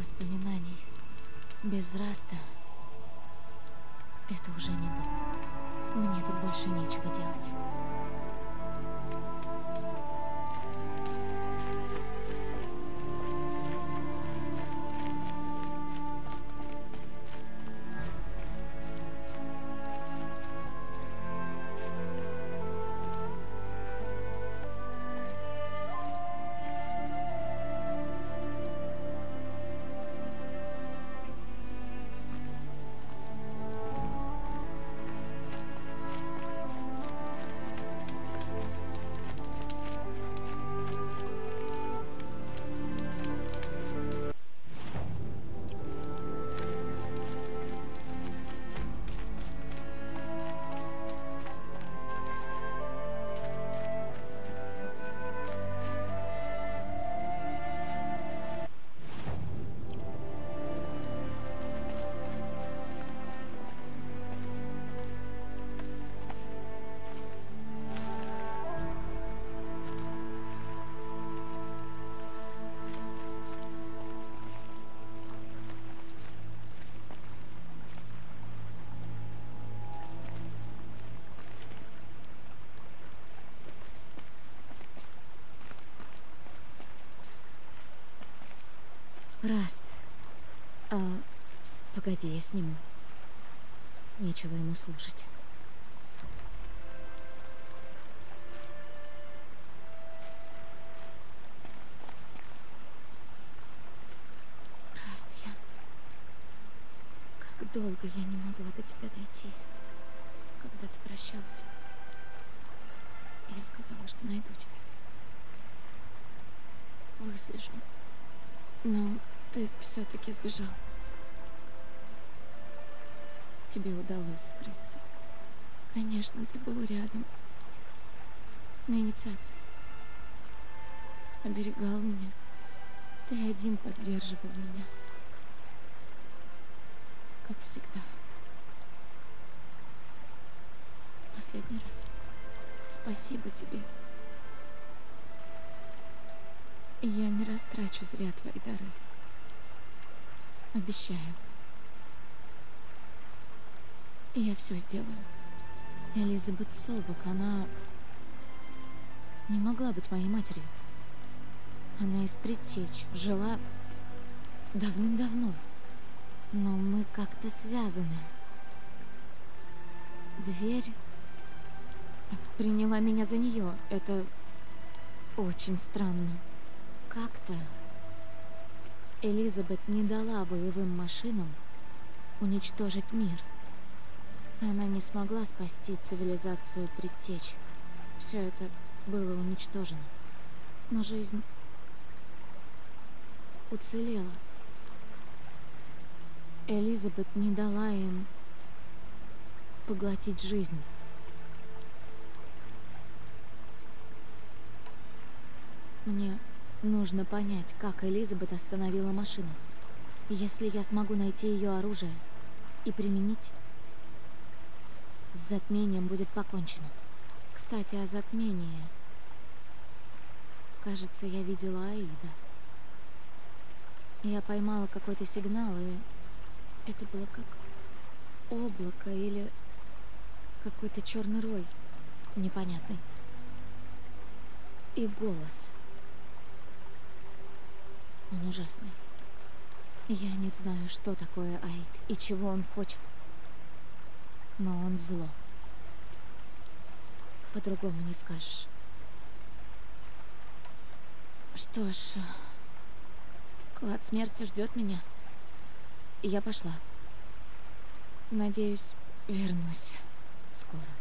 воспоминаний. Без Раста это уже не дом. Мне тут больше нечего делать. Раст, погоди, я сниму. Нечего ему слушать. Раст, я... Как долго я не могла до тебя дойти, когда ты прощался. Я сказала, что найду тебя. Выслежу. Но ты все-таки сбежал. Тебе удалось скрыться. Конечно, ты был рядом. На инициации. Оберегал меня. Ты один поддерживал меня. Как всегда. Последний раз. Спасибо тебе. Я не растрачу зря твои дары. Обещаю. Я все сделаю. Элизабет Собак, она... не могла быть моей матерью. Она из предтеч, жила давным-давно. Но мы как-то связаны. Дверь приняла меня за нее. Это очень странно. Как-то Элизабет не дала боевым машинам уничтожить мир. Она не смогла спасти цивилизацию предтеч. Все это было уничтожено. Но жизнь уцелела. Элизабет не дала им поглотить жизнь. Мне... нужно понять, как Элизабет остановила машину. Если я смогу найти ее оружие и применить, с затмением будет покончено. Кстати, о затмении. Кажется, я видела Аида. Я поймала какой-то сигнал, и это было как облако или какой-то черный рой непонятный. И голос. Он ужасный. Я не знаю, что такое Аид и чего он хочет. Но он зло. По-другому не скажешь. Что ж, клад смерти ждет меня. Я пошла. Надеюсь, вернусь скоро.